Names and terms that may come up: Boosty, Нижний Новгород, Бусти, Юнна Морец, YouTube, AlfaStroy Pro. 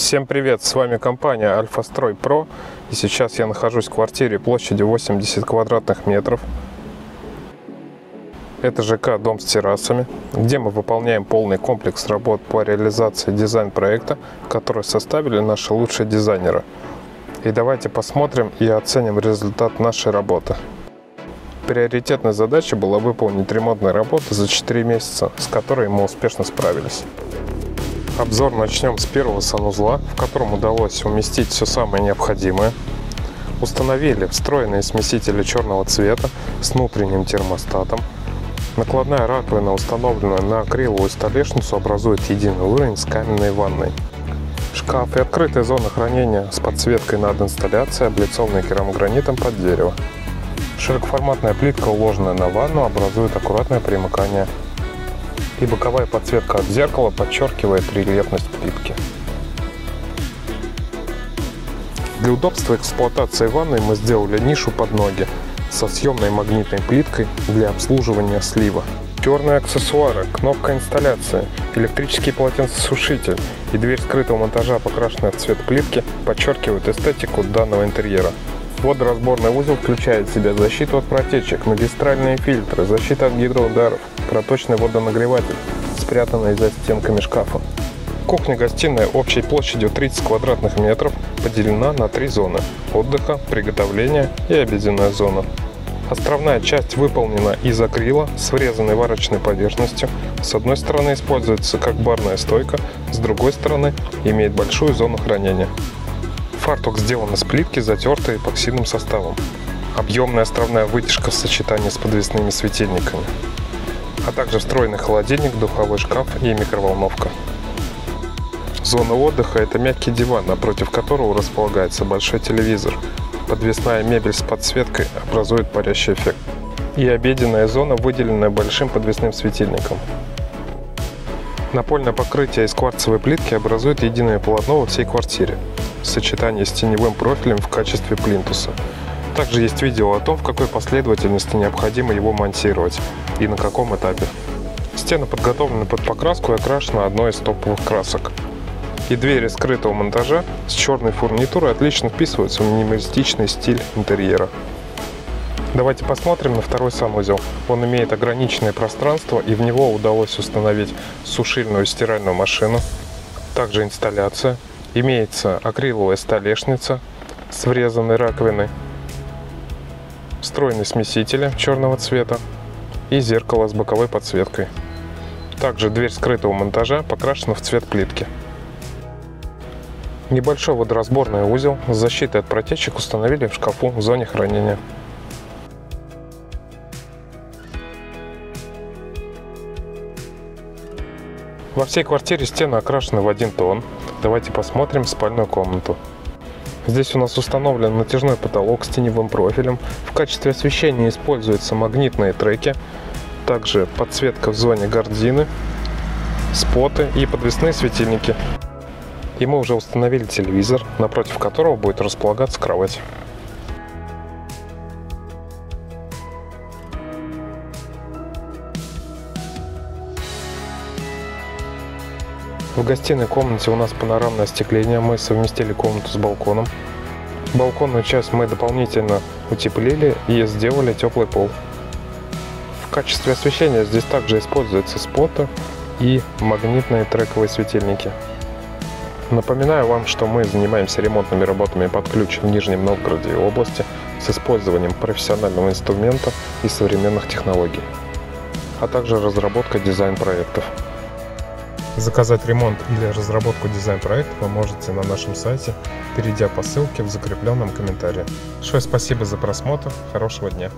Всем привет, с вами компания AlfaStroy Pro, и сейчас я нахожусь в квартире площадью 80 квадратных метров. Это ЖК «Дом с террасами», где мы выполняем полный комплекс работ по реализации дизайн-проекта, который составили наши лучшие дизайнеры. И давайте посмотрим и оценим результат нашей работы. Приоритетной задачей была выполнить ремонтные работы за 4 месяца, с которой мы успешно справились. Обзор начнем с первого санузла, в котором удалось уместить все самое необходимое. Установили встроенные смесители черного цвета с внутренним термостатом. Накладная раковина, установленная на акриловую столешницу, образует единый уровень с каменной ванной. Шкаф и открытая зона хранения с подсветкой над инсталляцией, облицованной керамогранитом под дерево. Широкоформатная плитка, уложенная на ванну, образует аккуратное примыкание. И боковая подсветка от зеркала подчеркивает рельефность плитки. Для удобства эксплуатации ванной мы сделали нишу под ноги со съемной магнитной плиткой для обслуживания слива. Черные аксессуары, кнопка инсталляции, электрический полотенцесушитель и дверь скрытого монтажа, покрашенная в цвет плитки, подчеркивают эстетику данного интерьера. Водоразборный узел включает в себя защиту от протечек, магистральные фильтры, защиту от гидроударов, проточный водонагреватель, спрятанный за стенками шкафа. Кухня-гостиная общей площадью 30 квадратных метров поделена на 3 зоны – отдыха, приготовления и обеденная зона. Островная часть выполнена из акрила с врезанной варочной поверхностью. С одной стороны используется как барная стойка, с другой стороны имеет большую зону хранения. Фартук сделан из плитки, затертой эпоксидным составом. Объемная островная вытяжка в сочетании с подвесными светильниками. А также встроенный холодильник, духовой шкаф и микроволновка. Зона отдыха – это мягкий диван, напротив которого располагается большой телевизор. Подвесная мебель с подсветкой образует парящий эффект. И обеденная зона, выделенная большим подвесным светильником. Напольное покрытие из кварцевой плитки образует единое полотно во всей квартире. В сочетании с теневым профилем в качестве плинтуса. Также есть видео о том, в какой последовательности необходимо его монтировать и на каком этапе. Стены подготовлены под покраску и окрашена одной из топовых красок. И двери скрытого монтажа с черной фурнитурой отлично вписываются в минималистичный стиль интерьера. Давайте посмотрим на второй санузел. Он имеет ограниченное пространство, и в него удалось установить сушильную и стиральную машину, также инсталляция. Имеется акриловая столешница с врезанной раковиной, встроенные смесители черного цвета и зеркало с боковой подсветкой. Также дверь скрытого монтажа покрашена в цвет плитки. Небольшой водоразборный узел с защитой от протечек установили в шкафу в зоне хранения. Во всей квартире стены окрашены в один тон. Давайте посмотрим спальную комнату. Здесь у нас установлен натяжной потолок с теневым профилем. В качестве освещения используются магнитные треки, также подсветка в зоне гардины, споты и подвесные светильники. И мы уже установили телевизор, напротив которого будет располагаться кровать. В гостиной комнате у нас панорамное остекление, мы совместили комнату с балконом. Балконную часть мы дополнительно утеплили и сделали теплый пол. В качестве освещения здесь также используются споты и магнитные трековые светильники. Напоминаю вам, что мы занимаемся ремонтными работами под ключ в Нижнем Новгороде и области с использованием профессионального инструмента и современных технологий, а также разработка дизайн-проектов. Заказать ремонт или разработку дизайн-проекта вы можете на нашем сайте, перейдя по ссылке в закрепленном комментарии. Большое спасибо за просмотр, хорошего дня!